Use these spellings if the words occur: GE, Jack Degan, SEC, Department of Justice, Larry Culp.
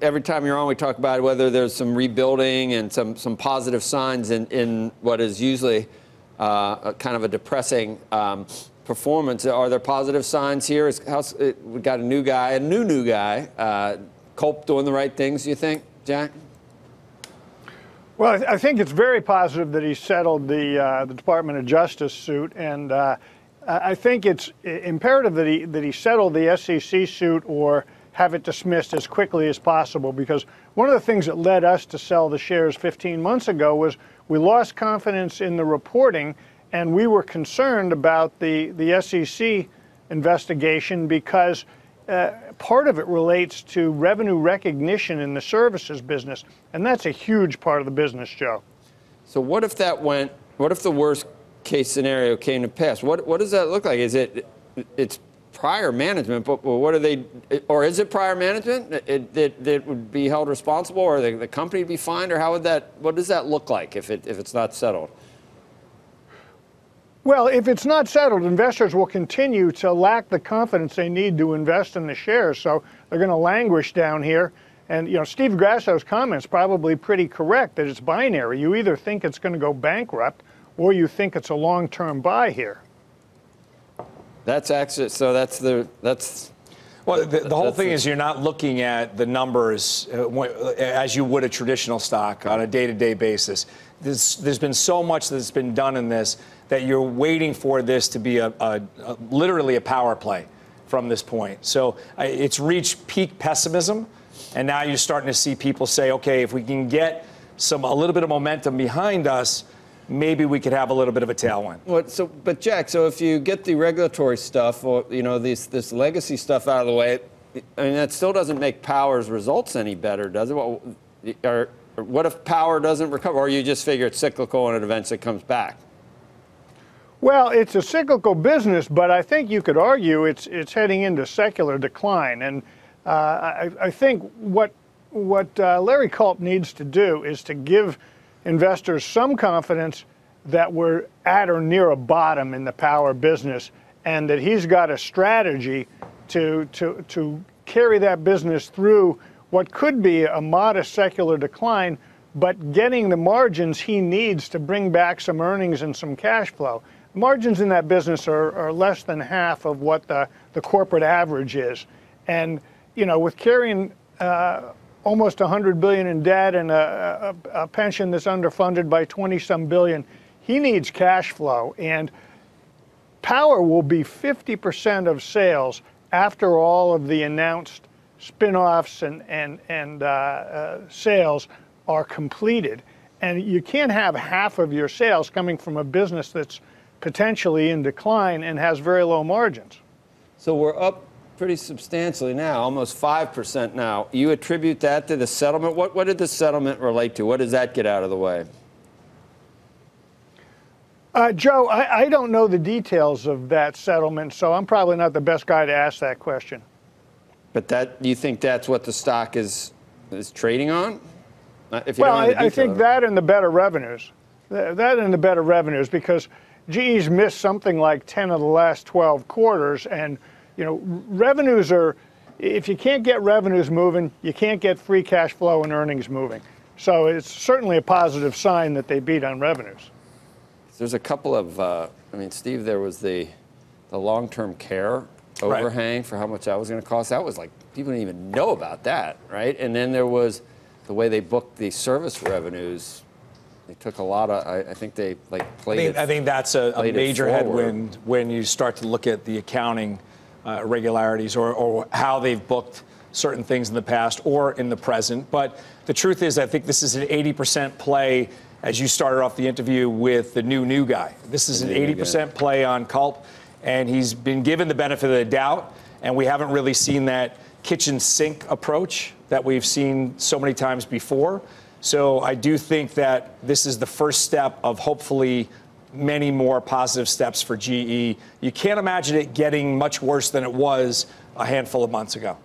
Every time you're on, we talk about whether there's some rebuilding and some positive signs in what is usually kind of a depressing performance. Are there positive signs here? We got a new guy, a new guy. Culp doing the right things, you think, Jack? Well, I think it's very positive that he settled the Department of Justice suit, and I think it's imperative that he settle the SEC suit or have it dismissed as quickly as possible, because one of the things that led us to sell the shares 15 months ago was we lost confidence in the reporting, and we were concerned about the SEC investigation because part of it relates to revenue recognition in the services business, and that's a huge part of the business, Joe. So what if that went, what if the worst case scenario came to pass? What does that look like? Is it, it's prior management, but what are they, or is it prior management that would be held responsible, or the company would be fined, or how would that, what does that look like if it's not settled? Well, if it's not settled, investors will continue to lack the confidence they need to invest in the shares, so they're going to languish down here. And, you know, Steve Grasso's comment's probably pretty correct that it's binary. You either think it's going to go bankrupt or you think it's a long-term buy here. That's actually, so that's the, that's. Well, the whole thing is you're not looking at the numbers as you would a traditional stock on a day-to-day basis. There's been so much that's been done in this that you're waiting for this to be a literally a power play from this point. So it's reached peak pessimism, and now you're starting to see people say, okay, if we can get a little bit of momentum behind us, maybe we could have a little bit of a tailwind. Well, so, but Jack, so if you get the regulatory stuff or, you know, this legacy stuff out of the way, I mean, that still doesn't make Power's results any better, does it? Or what if Power doesn't recover, or you just figure it's cyclical and it eventually comes back? Well, it's a cyclical business, but I think you could argue it's heading into secular decline. And I think what Larry Culp needs to do is to give investors some confidence that we're at or near a bottom in the power business, and that he's got a strategy to carry that business through what could be a modest secular decline, but getting the margins he needs to bring back some earnings and some cash flow. The margins in that business are less than half of what the corporate average is. And, you know, with carrying almost $100 billion in debt and a pension that's underfunded by 20-some billion. He needs cash flow, and Power will be 50% of sales after all of the announced spin-offs and sales are completed. And you can't have half of your sales coming from a business that's potentially in decline and has very low margins. So we're up pretty substantially now, almost 5% now. You attribute that to the settlement. What did the settlement relate to? What does that get out of the way? Joe, I don't know the details of that settlement, so I'm probably not the best guy to ask that question. But that, you think that's what the stock is trading on? If you well, don't know the I think that and the better revenues. That and the better revenues, because GE's missed something like 10 of the last 12 quarters, and you know, revenues are, if you can't get revenues moving, you can't get free cash flow and earnings moving. So it's certainly a positive sign that they beat on revenues. There's a couple of, I mean, Steve, there was the long-term care overhang, right, for how much that was going to cost. That was like, people didn't even know about that, right? And then there was the way they booked the service revenues. They took a lot of, I think they like played it. I think that's a major headwind when you start to look at the accounting irregularities or how they've booked certain things in the past or in the present. But the truth is, I think this is an 80% play, as you started off the interview with the new guy. This is an 80% play on Culp, and he's been given the benefit of the doubt, and we haven't really seen that kitchen sink approach that we've seen so many times before. So I do think that this is the first step of hopefully many more positive steps for GE. You can't imagine it getting much worse than it was a handful of months ago.